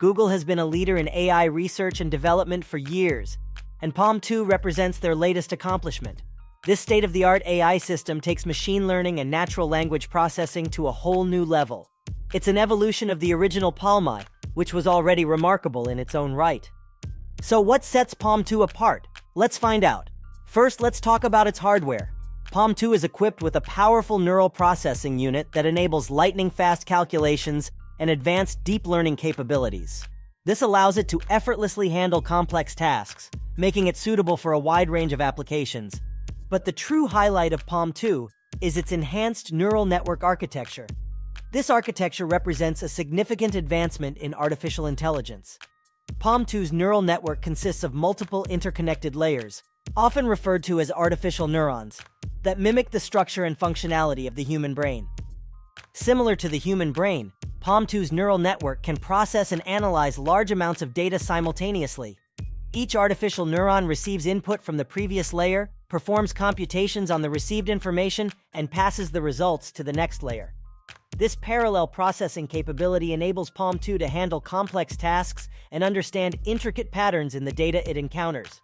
Google has been a leader in AI research and development for years, and Palm 2 represents their latest accomplishment. This state-of-the-art AI system takes machine learning and natural language processing to a whole new level. It's an evolution of the original Palmi, which was already remarkable in its own right. So what sets Palm 2 apart? Let's find out. First, let's talk about its hardware. Palm 2 is equipped with a powerful neural processing unit that enables lightning-fast calculations and advanced deep learning capabilities. This allows it to effortlessly handle complex tasks, making it suitable for a wide range of applications. But the true highlight of Palm 2 is its enhanced neural network architecture. This architecture represents a significant advancement in artificial intelligence. Palm 2's neural network consists of multiple interconnected layers, often referred to as artificial neurons, that mimic the structure and functionality of the human brain. Similar to the human brain, Palm 2's neural network can process and analyze large amounts of data simultaneously. Each artificial neuron receives input from the previous layer, performs computations on the received information, and passes the results to the next layer. This parallel processing capability enables Palm 2 to handle complex tasks and understand intricate patterns in the data it encounters.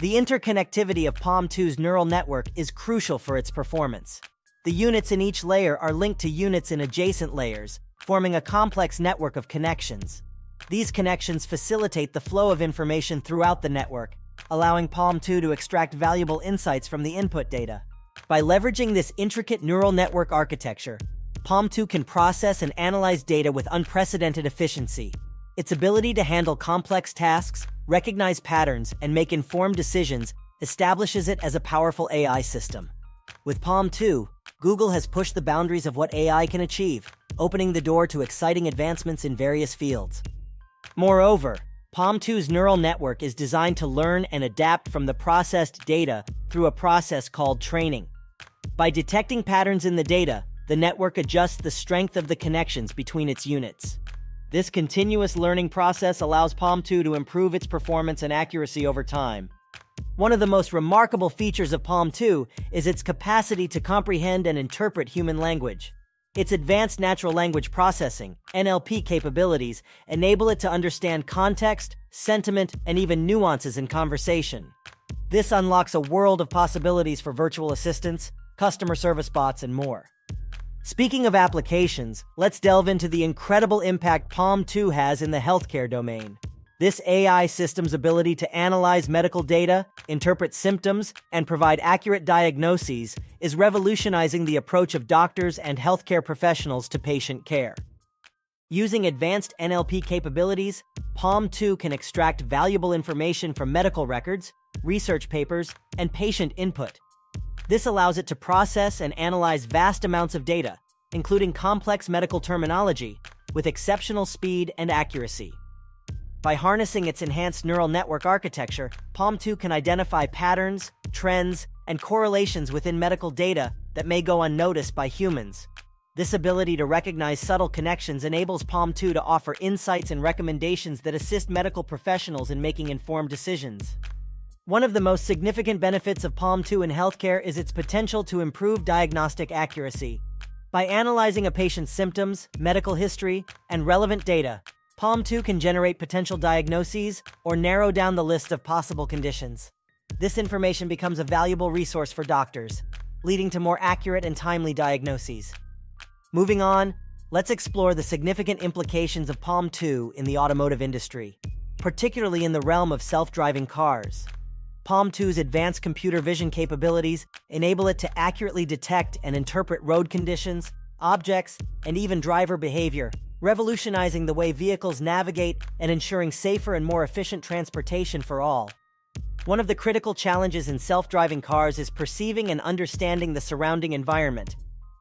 The interconnectivity of Palm 2's neural network is crucial for its performance. The units in each layer are linked to units in adjacent layers, forming a complex network of connections. These connections facilitate the flow of information throughout the network, allowing Palm 2 to extract valuable insights from the input data. By leveraging this intricate neural network architecture, Palm 2 can process and analyze data with unprecedented efficiency. Its ability to handle complex tasks, recognize patterns, and make informed decisions establishes it as a powerful AI system. With Palm 2, Google has pushed the boundaries of what AI can achieve, opening the door to exciting advancements in various fields. Moreover, Palm 2's neural network is designed to learn and adapt from the processed data through a process called training. By detecting patterns in the data, the network adjusts the strength of the connections between its units. This continuous learning process allows Palm 2 to improve its performance and accuracy over time. One of the most remarkable features of Palm 2 is its capacity to comprehend and interpret human language. Its advanced natural language processing, NLP capabilities, enable it to understand context, sentiment, and even nuances in conversation. This unlocks a world of possibilities for virtual assistants, customer service bots, and more. Speaking of applications, let's delve into the incredible impact Palm 2 has in the healthcare domain. This AI system's ability to analyze medical data, interpret symptoms, and provide accurate diagnoses is revolutionizing the approach of doctors and healthcare professionals to patient care. Using advanced NLP capabilities, Palm 2 can extract valuable information from medical records, research papers, and patient input. This allows it to process and analyze vast amounts of data, including complex medical terminology, with exceptional speed and accuracy. By harnessing its enhanced neural network architecture, Palm 2 can identify patterns, trends, and correlations within medical data that may go unnoticed by humans. This ability to recognize subtle connections enables Palm 2 to offer insights and recommendations that assist medical professionals in making informed decisions. One of the most significant benefits of Palm 2 in healthcare is its potential to improve diagnostic accuracy. By analyzing a patient's symptoms, medical history, and relevant data, Palm 2 can generate potential diagnoses or narrow down the list of possible conditions. This information becomes a valuable resource for doctors, leading to more accurate and timely diagnoses. Moving on, let's explore the significant implications of Palm 2 in the automotive industry, particularly in the realm of self-driving cars. Palm 2's advanced computer vision capabilities enable it to accurately detect and interpret road conditions, objects, and even driver behavior, revolutionizing the way vehicles navigate and ensuring safer and more efficient transportation for all. One of the critical challenges in self-driving cars is perceiving and understanding the surrounding environment.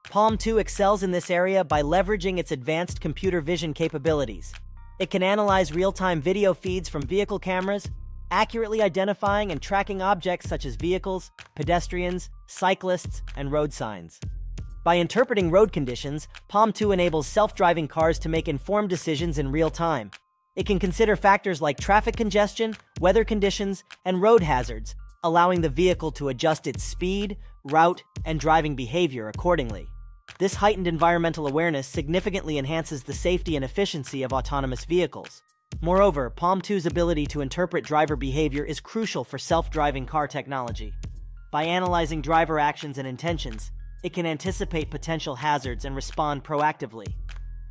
Palm 2 excels in this area by leveraging its advanced computer vision capabilities. It can analyze real-time video feeds from vehicle cameras, accurately identifying and tracking objects such as vehicles, pedestrians, cyclists, and road signs. By interpreting road conditions, Palm 2 enables self-driving cars to make informed decisions in real time. It can consider factors like traffic congestion, weather conditions, and road hazards, allowing the vehicle to adjust its speed, route, and driving behavior accordingly. This heightened environmental awareness significantly enhances the safety and efficiency of autonomous vehicles. Moreover, Palm 2's ability to interpret driver behavior is crucial for self-driving car technology. By analyzing driver actions and intentions, it can anticipate potential hazards and respond proactively.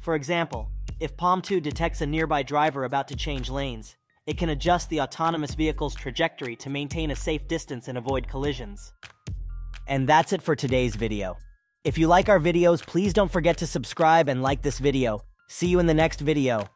For example, if Palm 2 detects a nearby driver about to change lanes, it can adjust the autonomous vehicle's trajectory to maintain a safe distance and avoid collisions. And that's it for today's video. If you like our videos, please don't forget to subscribe and like this video. See you in the next video.